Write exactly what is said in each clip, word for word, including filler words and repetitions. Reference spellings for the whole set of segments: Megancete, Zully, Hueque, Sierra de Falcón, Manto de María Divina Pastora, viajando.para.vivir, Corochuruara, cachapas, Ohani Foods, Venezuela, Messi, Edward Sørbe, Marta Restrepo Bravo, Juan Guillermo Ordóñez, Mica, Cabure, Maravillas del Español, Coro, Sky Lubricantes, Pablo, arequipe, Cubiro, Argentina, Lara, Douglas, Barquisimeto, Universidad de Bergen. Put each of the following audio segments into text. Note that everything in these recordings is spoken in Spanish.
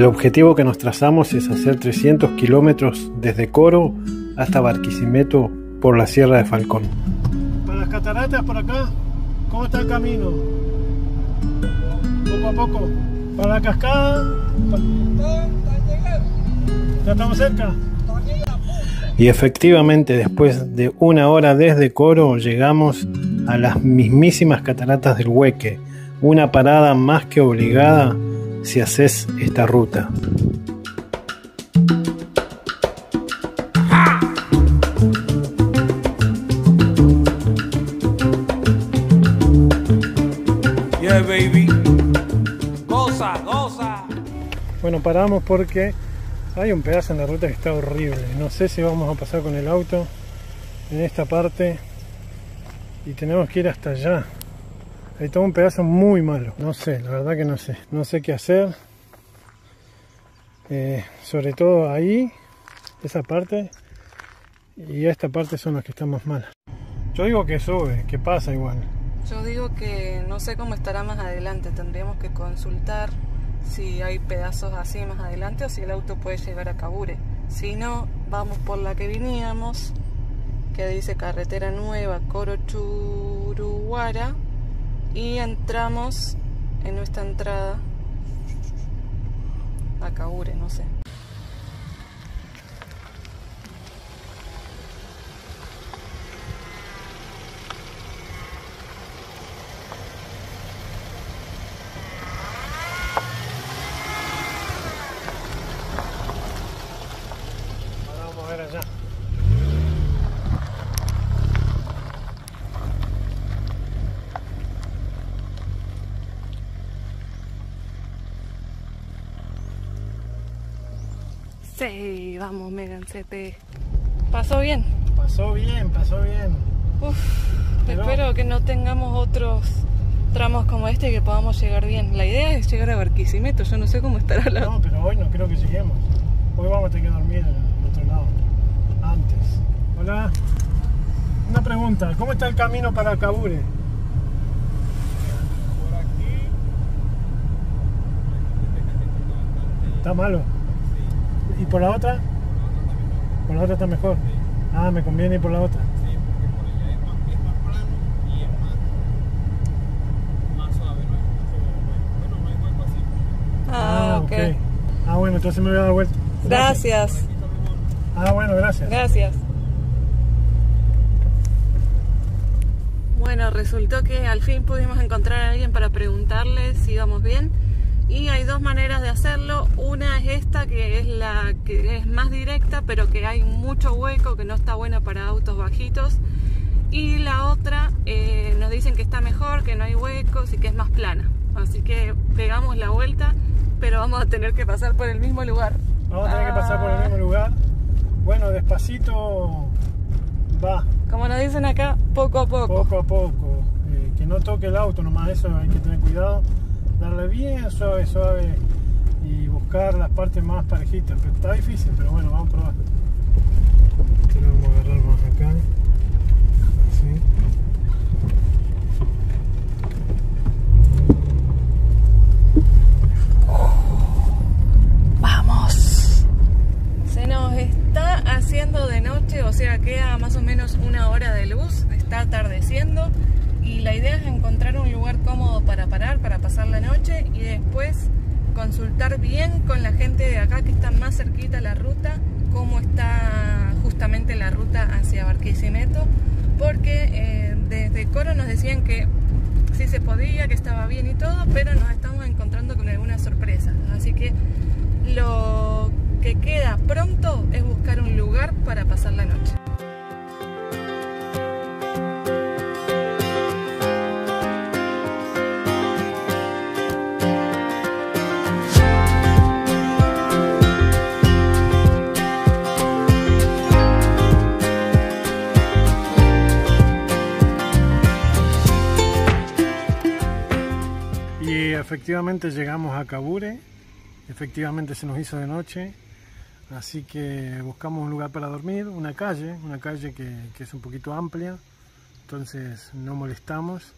El objetivo que nos trazamos es hacer trescientos kilómetros desde Coro hasta Barquisimeto por la Sierra de Falcón. Para las cataratas, por acá, ¿cómo está el camino? Poco a poco. Para la cascada. ¿Ya estamos cerca? Y efectivamente, después de una hora desde Coro, llegamos a las mismísimas cataratas del Hueque, una parada más que obligada si haces esta ruta. Yeah, baby. Goza, goza. Bueno, paramos porque hay un pedazo en la ruta que está horrible. No sé si vamos a pasar con el auto en esta parte y tenemos que ir hasta allá. Hay todo un pedazo muy malo. No sé, la verdad que no sé. No sé qué hacer. Eh, sobre todo ahí, esa parte y esta parte son las que están más malas. Yo digo que sube, que pasa igual. Yo digo que no sé cómo estará más adelante. Tendríamos que consultar si hay pedazos así más adelante o si el auto puede llegar a Cabure. Si no, vamos por la que veníamos, que dice carretera nueva Corochuruara, y entramos en nuestra entrada a Cabure, no sé. Sí, vamos, Megancete. ¿Pasó bien? Pasó bien, pasó bien. Uf, pero espero que no tengamos otros tramos como este y que podamos llegar bien. La idea es llegar a Barquisimeto, yo no sé cómo estará la... No, pero hoy no creo que lleguemos. Hoy vamos a tener que dormir en otro lado, antes. Hola, una pregunta, ¿cómo está el camino para Cabure? Por aquí... Está malo. ¿Y por la otra? Por la otra está mejor. Sí. Ah, me conviene ir por la otra. Sí, porque por ella es más, es más plano y es más, más suave. No hay, bueno, no hay hueco así. Ah, okay. ok. Ah, bueno, entonces me voy a dar vuelta. Gracias. Ah, bueno, gracias. Gracias. Bueno, resultó que al fin pudimos encontrar a alguien para preguntarle si íbamos bien. Y hay dos maneras de hacerlo. Una es esta, que es la que es más directa, pero que hay mucho hueco, que no está buena para autos bajitos. Y la otra, eh, nos dicen que está mejor, que no hay huecos y que es más plana. Así que pegamos la vuelta, pero vamos a tener que pasar por el mismo lugar. Vamos a tener ah. que pasar por el mismo lugar. Bueno, despacito va. Como nos dicen acá, poco a poco. Poco a poco. Eh, que no toque el auto nomás, eso hay que tener cuidado. Darle bien suave, suave y buscar las partes más parejitas. Está difícil, pero bueno, vamos a probar. Este lo vamos a agarrar más acá. Así. ¡Vamos! Se nos está haciendo de noche, o sea, queda más o menos una hora de luz. Está atardeciendo. Y la idea es encontrar un lugar cómodo para parar, para pasar la noche y después consultar bien con la gente de acá que está más cerquita a la ruta, cómo está justamente la ruta hacia Barquisimeto, porque eh, desde Coro nos decían que sí se podía, que estaba bien y todo, pero nos estamos encontrando con algunas sorpresas. Así que lo que queda pronto es buscar un lugar para pasar la noche. Efectivamente llegamos a Cabure, efectivamente se nos hizo de noche, así que buscamos un lugar para dormir, una calle, una calle que, que es un poquito amplia, entonces no molestamos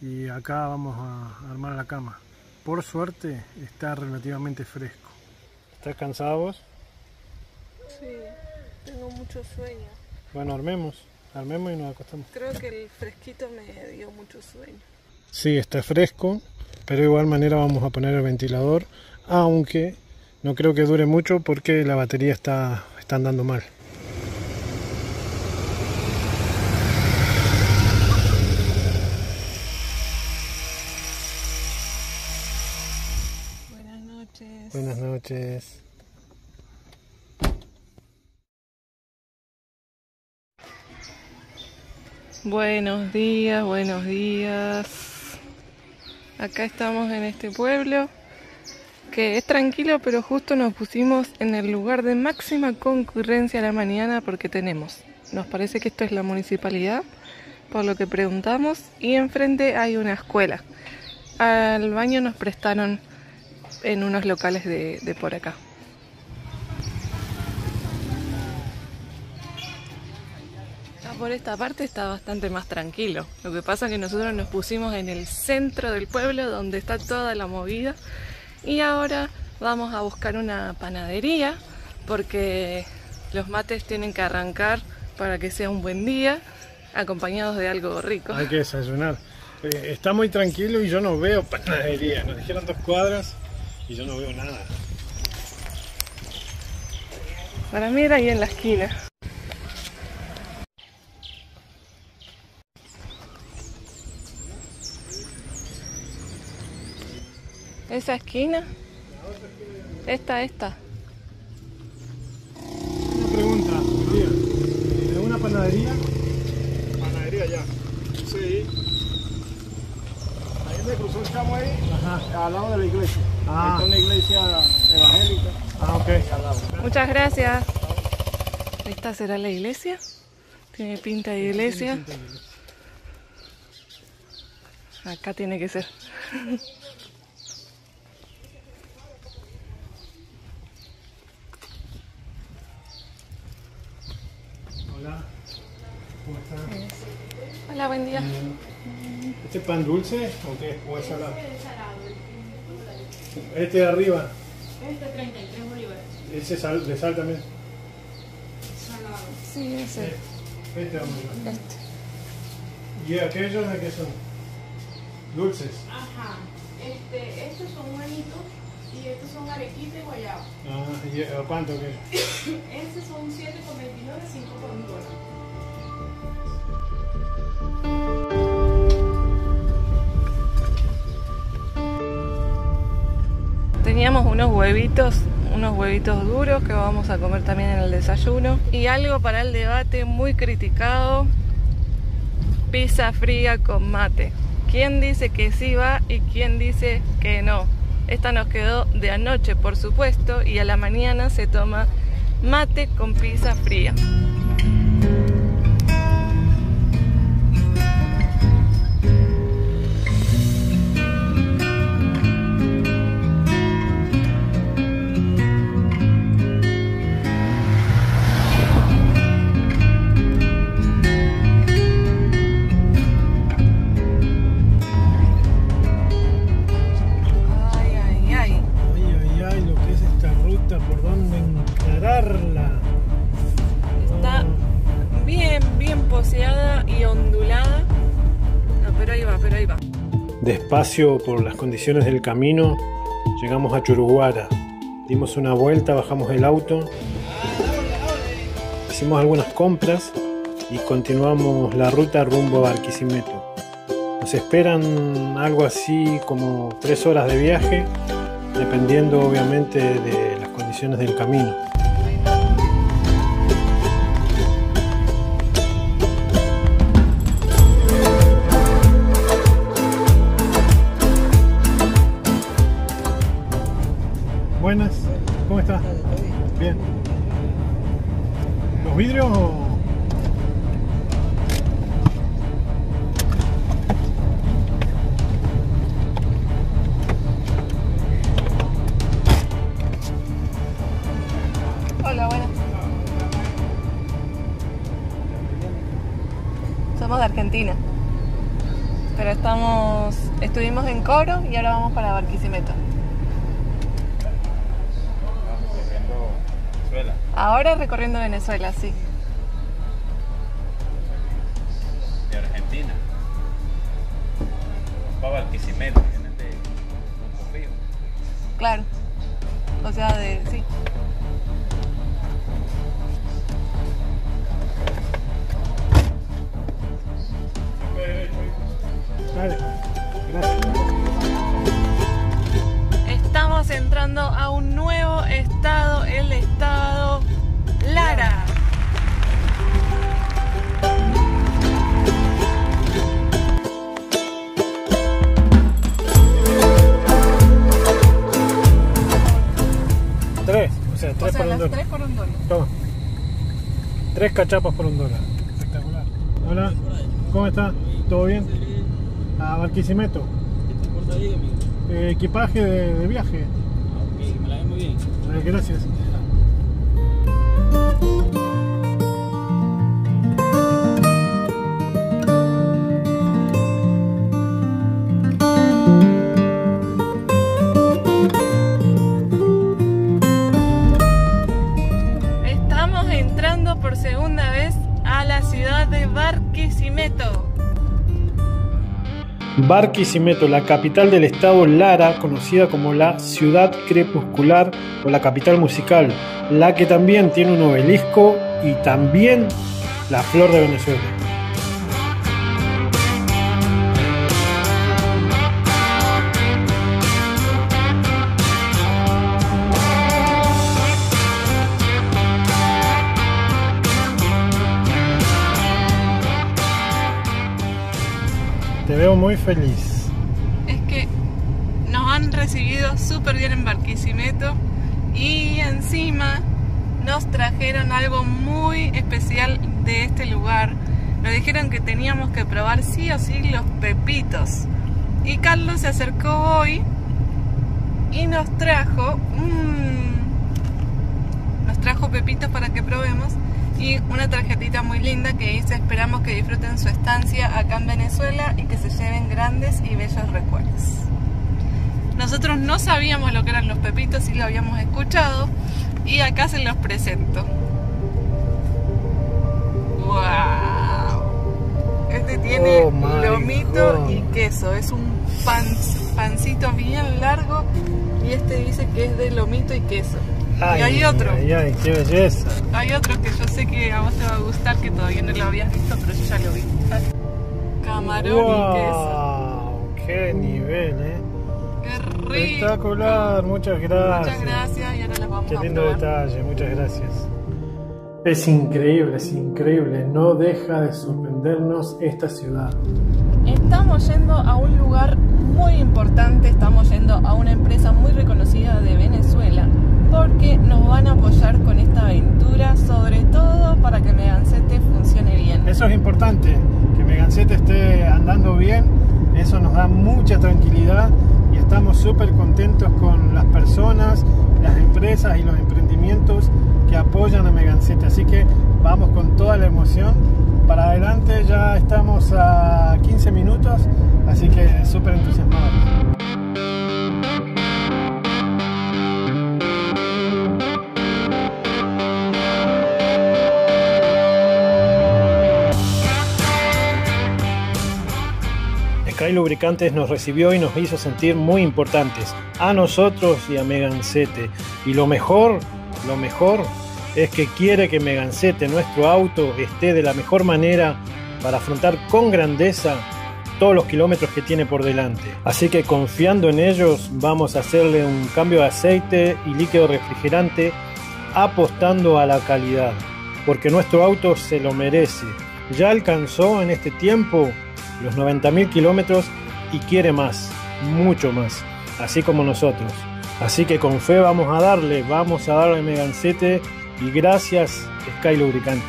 y acá vamos a armar la cama. Por suerte está relativamente fresco, ¿Estás cansado vos? Sí, tengo mucho sueño. Bueno, armemos, armemos y nos acostamos. Creo que el fresquito me dio mucho sueño. Sí, está fresco, pero de igual manera vamos a poner el ventilador, aunque no creo que dure mucho porque la batería está, está andando mal. Buenas noches. Buenas noches. Buenos días, buenos días. Acá estamos en este pueblo que es tranquilo, pero justo nos pusimos en el lugar de máxima concurrencia a la mañana porque tenemos, nos parece que esto es la municipalidad, por lo que preguntamos, y enfrente hay una escuela. Al baño nos prestaron en unos locales de, de por acá. Por esta parte está bastante más tranquilo. Lo que pasa es que nosotros nos pusimos en el centro del pueblo donde está toda la movida, y ahora vamos a buscar una panadería porque los mates tienen que arrancar para que sea un buen día, acompañados de algo rico. Hay que desayunar. Eh, está muy tranquilo y yo no veo panadería. Nos dijeron dos cuadras y yo no veo nada. Para mí era ahí en la esquina. ¿Esa esquina? Esta, esta. Una pregunta, ¿es una panadería? Panadería ya. Sí. Ahí me cruzó el camo ahí. Ajá. Al lado de la iglesia. Ah. Está una iglesia evangélica. Ah, ok. Al lado. Muchas gracias. ¿Esta será la iglesia? Tiene pinta de iglesia. Tiene pinta de iglesia. Acá tiene que ser. ¿Cómo estás? Hola, buen día. ¿Este pan dulce o qué? ¿O es salado? Este de arriba. Este treinta y tres bolívares. ¿Ese sal, de sal también? Salado. Sí, ese. Este. Este. Este. ¿Y aquellos de qué son? Dulces. Ajá. Este, estos son buenitos y estos son arequipe y guayaba. Ah, ¿y cuánto que? Estos son siete con veintinueve, cinco con nueve. Teníamos unos huevitos, unos huevitos duros que vamos a comer también en el desayuno. Y algo para el debate muy criticado: pizza fría con mate. ¿Quién dice que sí va y quién dice que no? Esta nos quedó de anoche, por supuesto, y a la mañana se toma mate con pizza fría. Despacio por las condiciones del camino, llegamos a Churuguara. Dimos una vuelta, bajamos el auto, hicimos algunas compras y continuamos la ruta rumbo a Barquisimeto. Nos esperan algo así como tres horas de viaje, dependiendo obviamente de las condiciones del camino. Buenas, ¿cómo estás? Bien. ¿Los vidrios o...? Hola, buenas. Somos de Argentina, pero estamos... estuvimos en Coro y ahora vamos para Barquisimeto. Ahora recorriendo Venezuela, sí. De Argentina. Va a Barquisimeto, viene de Campo Bello. Claro. O sea, de... sí. Estamos entrando a un nuevo estado, el estado Lara. Tres, o sea, tres o sea, por un dólar. Tres por un dólar. Toma. Tres cachapas por un dólar. Espectacular. Hola, ¿cómo estás? ¿Todo bien? A Barquisimeto. Eh, equipaje de, de viaje. Ah, ok, me la ve muy bien. Eh, gracias. Estamos entrando por segunda vez a la ciudad de Barquisimeto. Barquisimeto, la capital del estado Lara, conocida como la ciudad crepuscular o la capital musical, la que también tiene un obelisco y también la flor de Venezuela. Te veo muy feliz. Es que nos han recibido súper bien en Barquisimeto y encima nos trajeron algo muy especial de este lugar. Nos dijeron que teníamos que probar sí o sí los pepitos. Y Carlos se acercó hoy y nos trajo mmm, nos trajo pepitos para que probemos. Y una tarjetita muy linda que dice: esperamos que disfruten su estancia acá en Venezuela y que se lleven grandes y bellos recuerdos. Nosotros no sabíamos lo que eran los pepitos y lo habíamos escuchado, y acá se los presento. ¡Wow! Este tiene oh lomito God. y queso, es un pan, pancito bien largo, y este dice que es de lomito y queso. Ay, y hay otro. Ay, ay, qué belleza. Hay otro que yo sé que a vos te va a gustar, que todavía no lo habías visto, pero yo ya lo vi. Camarón wow, y queso. ¡Qué nivel, eh! ¡Qué rico! Espectacular, muchas gracias. Muchas gracias y ahora las vamos a probar. Qué lindo detalle, muchas gracias. Es increíble, es increíble. No deja de sorprendernos esta ciudad. Estamos yendo a un lugar muy importante, estamos yendo a una empresa muy reconocida de Venezuela, porque nos van a apoyar con esta aventura, sobre todo para que Megancete funcione bien. Eso es importante, que Megancete esté andando bien, eso nos da mucha tranquilidad y estamos súper contentos con las personas, las empresas y los emprendimientos que apoyan a Megancete, así que vamos con toda la emoción para adelante. Ya estamos a quince minutos, así que súper entusiasmados. Sky Lubricantes nos recibió y nos hizo sentir muy importantes a nosotros y a Megancete, y lo mejor, lo mejor es que quiere que Megancete, nuestro auto, esté de la mejor manera para afrontar con grandeza todos los kilómetros que tiene por delante. Así que confiando en ellos vamos a hacerle un cambio de aceite y líquido refrigerante, apostando a la calidad, porque nuestro auto se lo merece. Ya alcanzó en este tiempo los noventa mil kilómetros y quiere más, mucho más, así como nosotros. Así que con fe vamos a darle, vamos a darle Megancete, y gracias Sky Lubricantes.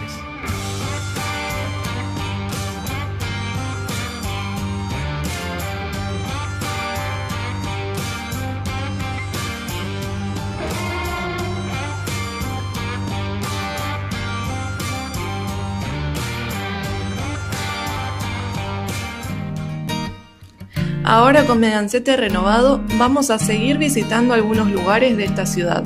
Ahora con Megancete renovado, vamos a seguir visitando algunos lugares de esta ciudad.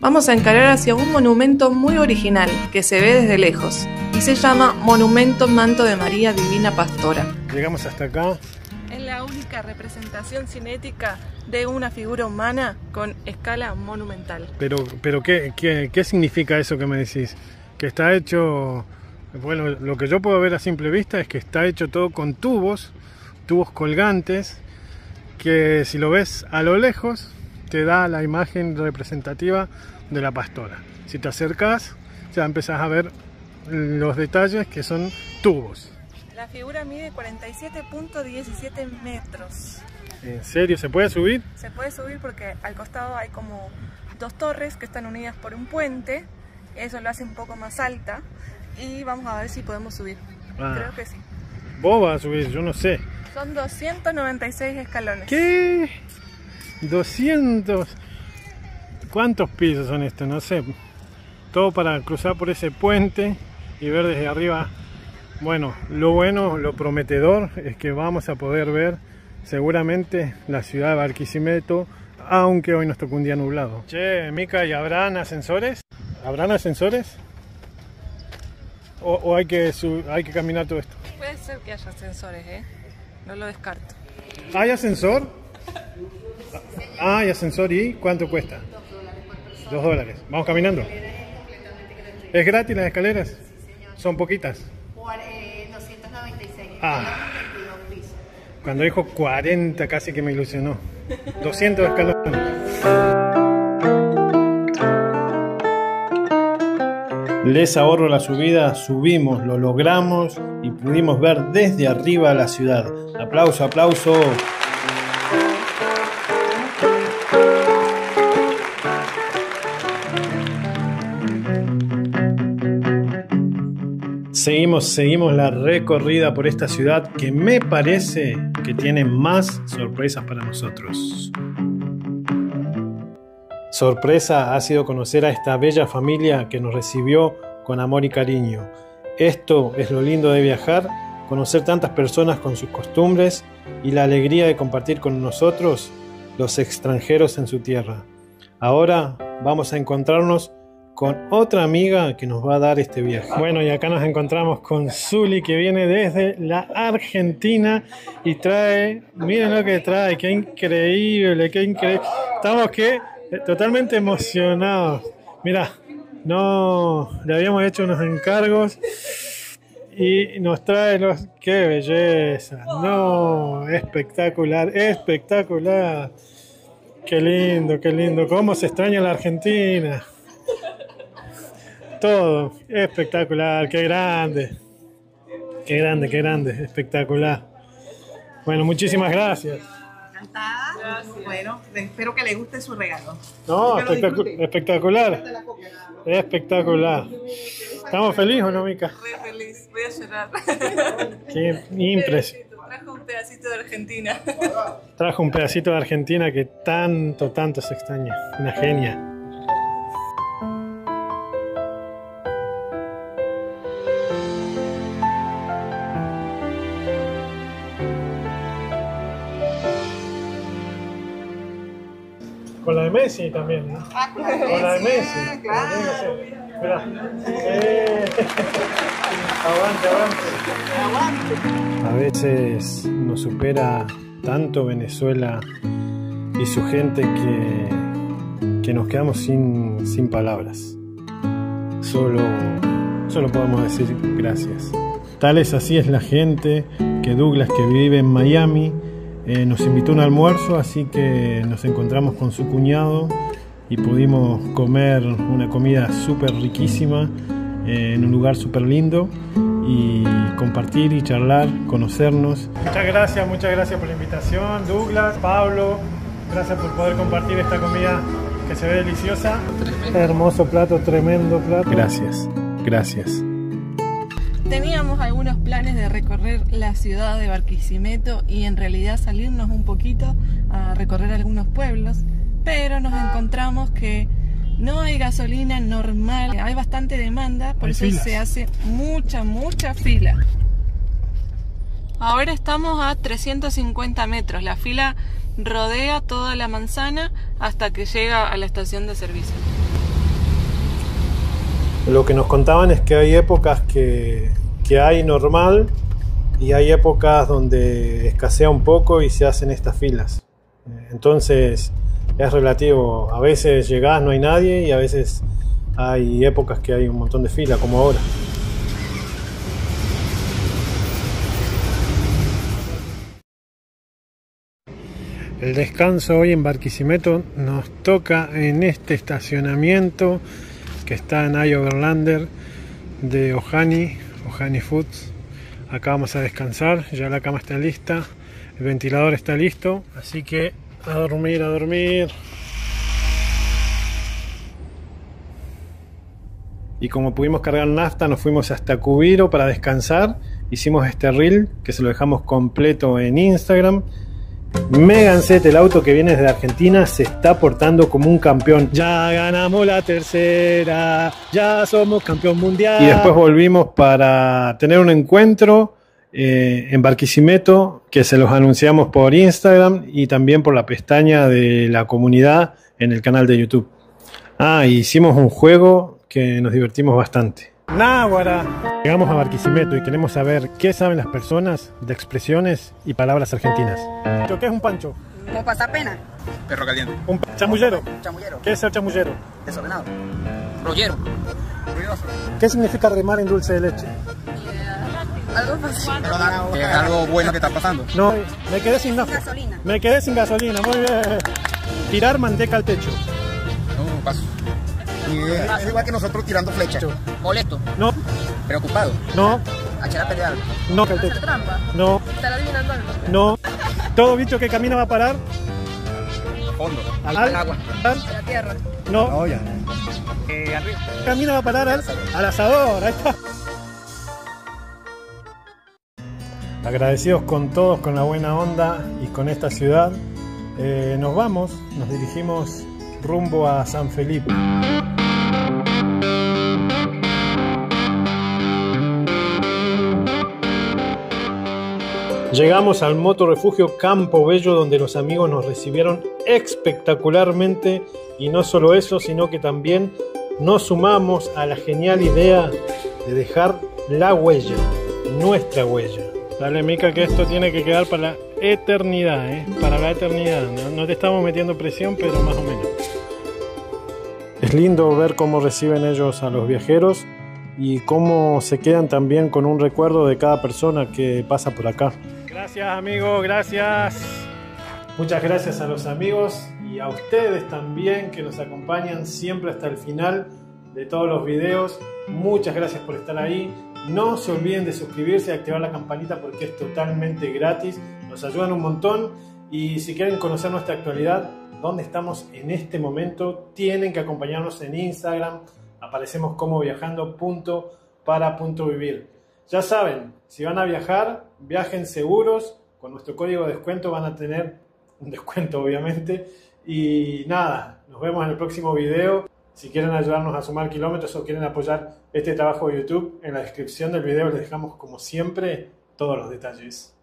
vamos a encarar hacia un monumento muy original que se ve desde lejos y se llama Monumento Manto de María Divina Pastora. Llegamos hasta acá. Es la única representación cinética de una figura humana con escala monumental. Pero, pero ¿qué, qué, qué significa eso que me decís? Que está hecho... Bueno, lo que yo puedo ver a simple vista es que está hecho todo con tubos, tubos colgantes, que si lo ves a lo lejos te da la imagen representativa de la pastora. Si te acercas ya empezás a ver los detalles que son tubos. La figura mide cuarenta y siete punto diecisiete metros. ¿En serio? ¿Se puede subir? Se puede subir porque al costado hay como dos torres que están unidas por un puente, eso lo hace un poco más alta. Y vamos a ver si podemos subir. Ah, creo que sí. Vos vas a subir, yo no sé. Son doscientos noventa y seis escalones. ¿Qué? doscientos. ¿Cuántos pisos son estos? No sé. Todo para cruzar por ese puente y ver desde arriba. Bueno, lo bueno, lo prometedor es que vamos a poder ver seguramente la ciudad de Barquisimeto, aunque hoy nos tocó un día nublado. Che, Mica, ¿y habrán ascensores? ¿Habrán ascensores? O, o hay que subir, hay que caminar todo esto. Puede ser que haya ascensores, ¿eh? No lo descarto. ¿Hay ascensor? Ah, hay ascensor. ¿Y cuánto cuesta? Dos dólares por persona. Dos dólares. ¿Vamos caminando? ¿Es gratis las escaleras? Sí, señor. ¿Son poquitas? Por, eh, doscientos noventa y seis. Ah. veintidós pisos. Cuando dijo cuarenta casi que me ilusionó. doscientos escalones. Les ahorro la subida, subimos, lo logramos y pudimos ver desde arriba la ciudad. ¡Aplauso, aplauso! Seguimos, seguimos la recorrida por esta ciudad que me parece que tiene más sorpresas para nosotros. Sorpresa ha sido conocer a esta bella familia que nos recibió con amor y cariño. Esto es lo lindo de viajar, conocer tantas personas con sus costumbres y la alegría de compartir con nosotros los extranjeros en su tierra. Ahora vamos a encontrarnos con otra amiga que nos va a dar este viaje. Bueno, y acá nos encontramos con Zully, que viene desde la Argentina y trae, miren lo que trae, qué increíble, qué increíble. Estamos que... totalmente emocionados. Mira, no le habíamos hecho unos encargos y nos trae los... ¡Qué belleza! No, espectacular, espectacular. Qué lindo, qué lindo. Cómo se extraña la Argentina. Todo espectacular, qué grande. Qué grande, qué grande, espectacular. Bueno, muchísimas gracias. Gracias. Bueno, espero que le guste su regalo. No, espectacu espectacular. Espectacular. ¿Estamos felices o no, Mica? Re feliz, voy a llorar. Qué impresionante. Trajo un pedacito de Argentina. Trajo un pedacito de Argentina que tanto, tanto se extraña. Una genia. Con la de Messi también, ¿no? Ah, con la de Messi. Con la de Messi. Claro. Mira. Eh. Avante, avante. A veces nos supera tanto Venezuela y su gente que, que nos quedamos sin, sin palabras. Solo, solo podemos decir gracias. Tal es así es la gente que Douglas, que vive en Miami, Eh, nos invitó a un almuerzo, así que nos encontramos con su cuñado y pudimos comer una comida súper riquísima eh, en un lugar súper lindo y compartir y charlar, conocernos. Muchas gracias, muchas gracias por la invitación, Douglas, Pablo, gracias por poder compartir esta comida que se ve deliciosa. Tremendo. Hermoso plato, tremendo plato. Gracias, gracias. Teníamos algunos planes de recorrer la ciudad de Barquisimeto y en realidad salirnos un poquito a recorrer algunos pueblos, pero nos encontramos que no hay gasolina normal, hay bastante demanda, por eso se hace mucha, mucha fila. Ahora estamos a trescientos cincuenta metros, la fila rodea toda la manzana hasta que llega a la estación de servicio. Lo que nos contaban es que hay épocas que, que hay normal y hay épocas donde escasea un poco y se hacen estas filas. Entonces es relativo, a veces llegás, no hay nadie, y a veces hay épocas que hay un montón de fila, como ahora. El descanso hoy en Barquisimeto nos toca en este estacionamiento que está en I Overlander de Ohani, Ohani Foods. Acá vamos a descansar, ya la cama está lista, el ventilador está listo, así que a dormir, a dormir. Y como pudimos cargar nafta, nos fuimos hasta Cubiro para descansar. Hicimos este reel que se lo dejamos completo en Instagram. Megancete, el auto que viene desde Argentina, se está portando como un campeón. Ya ganamos la tercera, ya somos campeón mundial. Y después volvimos para tener un encuentro eh, en Barquisimeto, que se los anunciamos por Instagram y también por la pestaña de la comunidad en el canal de YouTube. Ah, hicimos un juego que nos divertimos bastante. Náguara. Llegamos a Barquisimeto y queremos saber qué saben las personas de expresiones y palabras argentinas. ¿Qué es un pancho? Un pasapena. Perro caliente. Un chamullero. Chamullero. ¿Qué es ser chamullero? Desordenado. Rollero. Ruidoso. ¿Qué significa remar en dulce de leche? Algo fácil. Es algo bueno que está pasando. No, me quedé sin gasolina. Me quedé sin gasolina, muy bien. Tirar manteca al techo. No, paso. Es igual que nosotros tirando flechas. Molesto. No. Preocupado. No. Echar a pelear. No. ¿Hacer trampa? No. ¿Estar adivinando algo? No. Todo bicho que camina va a parar. Fondo. Al, al agua. Al, a la tierra. No. No, ya. Eh, al río. Camina va a parar al, al asador. Ahí está. Agradecidos con todos, con la buena onda y con esta ciudad. Eh, nos vamos, nos dirigimos rumbo a San Felipe. Llegamos al motorrefugio Campo Bello, donde los amigos nos recibieron espectacularmente, y no solo eso, sino que también nos sumamos a la genial idea de dejar la huella, nuestra huella. Dale, Mica, que esto tiene que quedar para la eternidad, ¿eh? Para la eternidad. No, no te estamos metiendo presión, pero más o menos. Es lindo ver cómo reciben ellos a los viajeros y cómo se quedan también con un recuerdo de cada persona que pasa por acá. Gracias, amigo, gracias. Muchas gracias a los amigos y a ustedes también, que nos acompañan siempre hasta el final de todos los videos. Muchas gracias por estar ahí. No se olviden de suscribirse y activar la campanita, porque es totalmente gratis. Nos ayudan un montón. Y si quieren conocer nuestra actualidad, dónde estamos en este momento, tienen que acompañarnos en Instagram. Aparecemos como viajando punto para punto vivir. Ya saben, si van a viajar, viajen seguros. Con nuestro código de descuento van a tener un descuento, obviamente. Y nada, nos vemos en el próximo video. Si quieren ayudarnos a sumar kilómetros o quieren apoyar este trabajo de YouTube, en la descripción del video les dejamos, como siempre, todos los detalles.